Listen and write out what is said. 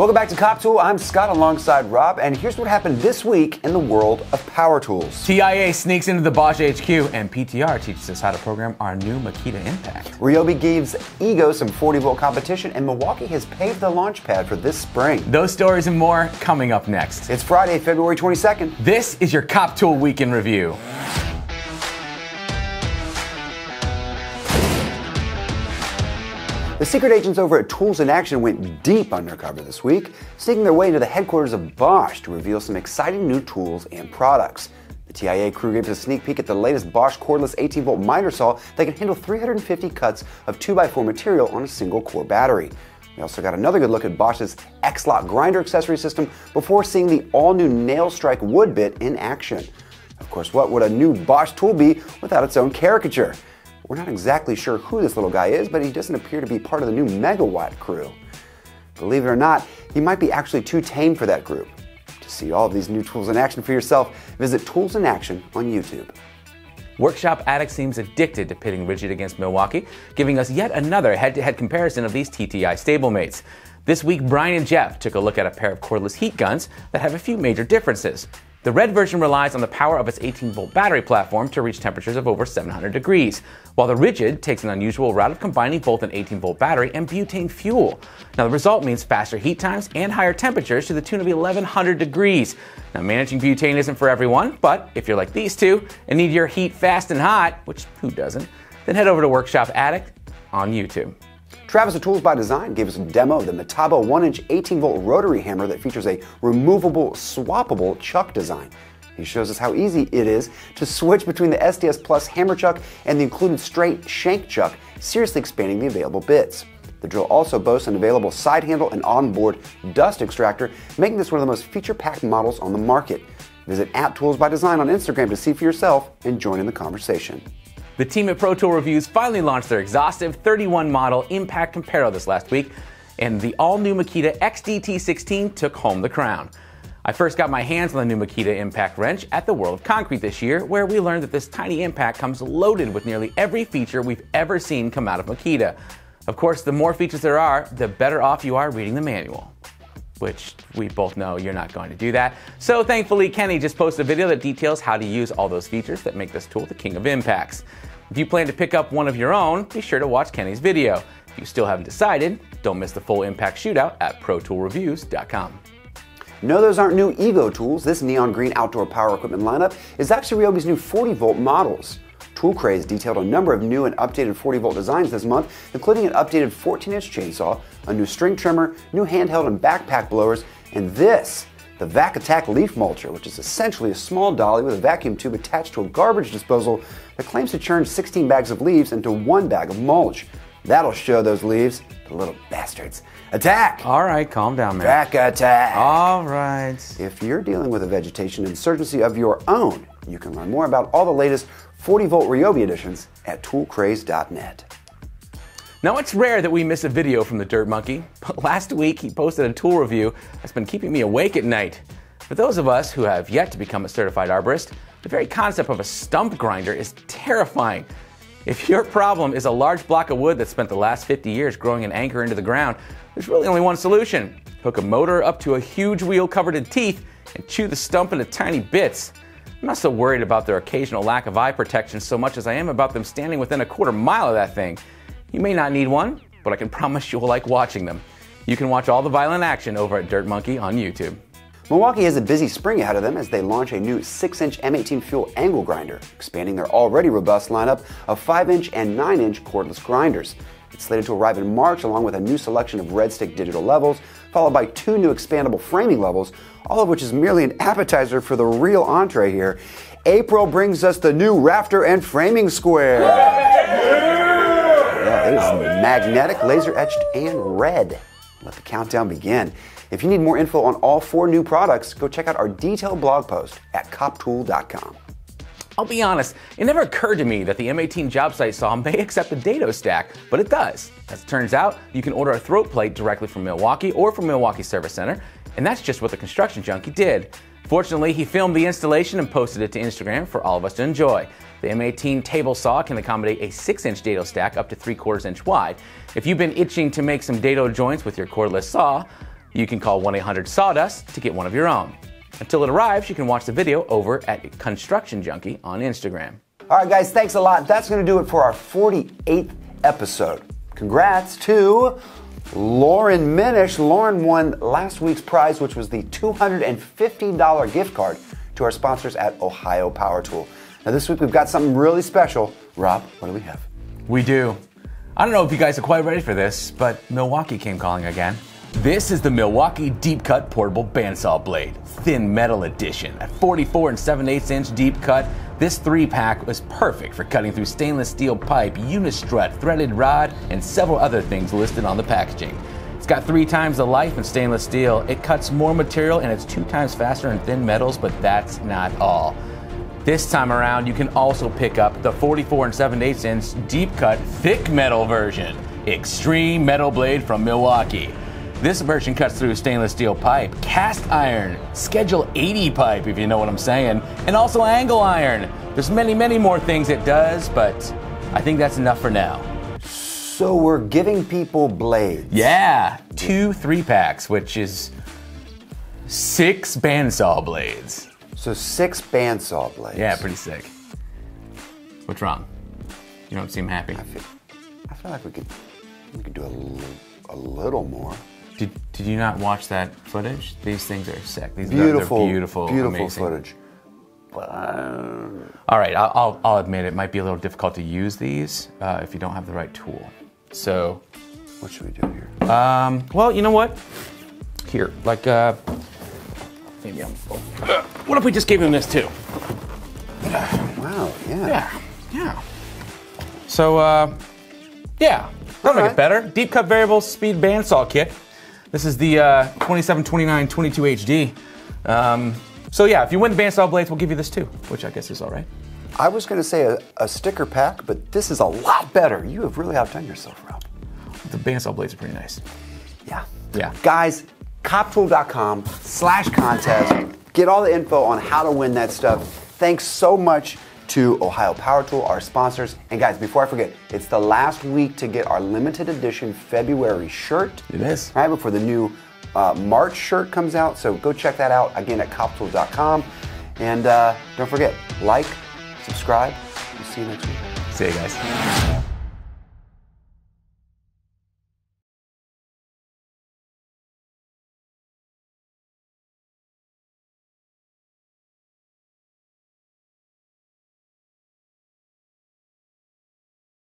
Welcome back to CopTool. I'm Scott alongside Rob, and here's what happened this week in the world of power tools. TIA sneaks into the Bosch HQ, and PTR teaches us how to program our new Makita Impact. Ryobi gives Ego some 40-volt competition, and Milwaukee has paved the launch pad for this spring. Those stories and more coming up next. It's Friday, February 22nd. This is your CopTool Week in Review. The secret agents over at Tools in Action went deep undercover this week, sneaking their way into the headquarters of Bosch to reveal some exciting new tools and products. The TIA crew gave us a sneak peek at the latest Bosch cordless 18-volt miter saw that can handle 350 cuts of 2x4 material on a single core battery. We also got another good look at Bosch's X-Lock grinder accessory system before seeing the all-new Nail Strike wood bit in action. Of course, what would a new Bosch tool be without its own caricature? We're not exactly sure who this little guy is, but he doesn't appear to be part of the new Megawatt crew. Believe it or not, he might be actually too tame for that group. To see all of these new tools in action for yourself, visit Tools in Action on YouTube. Workshop Addict seems addicted to pitting Ridgid against Milwaukee, giving us yet another head-to-head comparison of these TTI stablemates. This week, Brian and Jeff took a look at a pair of cordless heat guns that have a few major differences. The red version relies on the power of its 18-volt battery platform to reach temperatures of over 700 degrees, while the Ridgid takes an unusual route of combining both an 18-volt battery and butane fuel. Now, the result means faster heat times and higher temperatures to the tune of 1100 degrees. Now, managing butane isn't for everyone, but if you're like these two and need your heat fast and hot, which who doesn't, then head over to Workshop Addict on YouTube. Travis of Tools by Design gave us a demo of the Metabo 1-inch 18-volt rotary hammer that features a removable, swappable chuck design. He shows us how easy it is to switch between the SDS Plus hammer chuck and the included straight shank chuck, seriously expanding the available bits. The drill also boasts an available side handle and onboard dust extractor, making this one of the most feature-packed models on the market. Visit @toolsbydesign on Instagram to see for yourself and join in the conversation. The team at Pro Tool Reviews finally launched their exhaustive 31 model Impact Comparo this last week, and the all-new Makita XDT16 took home the crown. I first got my hands on the new Makita Impact wrench at the World of Concrete this year, where we learned that this tiny impact comes loaded with nearly every feature we've ever seen come out of Makita. Of course, the more features there are, the better off you are reading the manual, which we both know you're not going to do that. So thankfully, Kenny just posted a video that details how to use all those features that make this tool the king of impacts. If you plan to pick up one of your own, be sure to watch Kenny's video. If you still haven't decided, don't miss the full impact shootout at ProToolReviews.com. No, those aren't new Ego tools. This neon green outdoor power equipment lineup is actually Ryobi's new 40-volt models. Tool Craze detailed a number of new and updated 40-volt designs this month, including an updated 14-inch chainsaw, a new string trimmer, new handheld and backpack blowers, and this, the Vac-Attack leaf mulcher, which is essentially a small dolly with a vacuum tube attached to a garbage disposal that claims to churn 16 bags of leaves into one bag of mulch. That'll show those leaves, the little bastards. Attack! All right, calm down, man. Vac-Attack! All right. If you're dealing with a vegetation insurgency of your own, you can learn more about all the latest 40-volt Ryobi editions at toolcraze.net. Now, it's rare that we miss a video from the Dirt Monkey, but last week he posted a tool review that's been keeping me awake at night. For those of us who have yet to become a certified arborist, the very concept of a stump grinder is terrifying. If your problem is a large block of wood that spent the last 50 years growing an anchor into the ground, there's really only one solution. Hook a motor up to a huge wheel covered in teeth and chew the stump into tiny bits. I'm not so worried about their occasional lack of eye protection so much as I am about them standing within a quarter mile of that thing. You may not need one, but I can promise you'll like watching them. You can watch all the violent action over at Dirt Monkey on YouTube. Milwaukee has a busy spring ahead of them as they launch a new 6-inch M18 fuel angle grinder, expanding their already robust lineup of 5-inch and 9-inch cordless grinders. It's slated to arrive in March along with a new selection of Red Stick digital levels, followed by 2 new expandable framing levels, all of which is merely an appetizer for the real entree here. April brings us the new rafter and framing square. It is magnetic, laser-etched, and red. Let the countdown begin. If you need more info on all 4 new products, go check out our detailed blog post at coptool.com. I'll be honest, it never occurred to me that the M18 job site saw may accept the dado stack, but it does. As it turns out, you can order a throat plate directly from Milwaukee or from Milwaukee Service Center, and that's just what the Construction Junkie did. Fortunately, he filmed the installation and posted it to Instagram for all of us to enjoy. The M18 table saw can accommodate a 6-inch dado stack up to 3/4 inch wide. If you've been itching to make some dado joints with your cordless saw, You can call 1-800-SAWDUST to get one of your own. Until it arrives, you can watch the video over at ConstructionJunkie on Instagram. All right, guys, thanks a lot. That's going to do it for our 48th episode. Congrats to Lauren Minish. Lauren won last week's prize, which was the $250 gift card to our sponsors at Ohio Power Tool. Now, this week we've got something really special. Rob, what do we have? We do. I don't know if you guys are quite ready for this, but Milwaukee came calling again. This is the Milwaukee Deep Cut Portable Bandsaw Blade, Thin Metal Edition. At 44 7/8" deep cut, this 3-pack was perfect for cutting through stainless steel pipe, Unistrut, threaded rod, and several other things listed on the packaging. It's got 3 times the life in stainless steel, it cuts more material, and it's 2 times faster in thin metals, but that's not all. This time around, you can also pick up the 44 7/8" deep cut thick metal version, Extreme Metal Blade from Milwaukee. This version cuts through stainless steel pipe, cast iron, Schedule 80 pipe, if you know what I'm saying, and also angle iron. There's many, many more things it does, but I think that's enough for now. So we're giving people blades. Yeah, 2 3-packs, which is 6 bandsaw blades. So 6 bandsaw blades. Yeah, pretty sick. What's wrong? You don't seem happy. I feel like we could do a little more. Did you not watch that footage? These things are sick. These beautiful, beautiful amazing footage. All right, I'll admit it might be a little difficult to use these if you don't have the right tool. So, what should we do here? Well, you know what? Here, like, maybe I'm. What if we just gave him this too? Wow. Yeah. Yeah. Yeah. So, yeah. That'll make it better. Deep Cut Variable Speed Bandsaw Kit. This is the 27, 29, 22 HD. So yeah, if you win the bandsaw blades, we'll give you this too, which I guess is all right. I was gonna say a sticker pack, but this is a lot better. You have really outdone yourself, Rob. The bandsaw blades are pretty nice. Yeah. Yeah. Guys, coptool.com/contest. Get all the info on how to win that stuff. Thanks so much to Ohio Power Tool, our sponsors. And guys, before I forget, it's the last week to get our limited edition February shirt. It is. Right before the new March shirt comes out. So go check that out again at CopTool.com. And don't forget, like, subscribe. We'll see you next week. See you guys.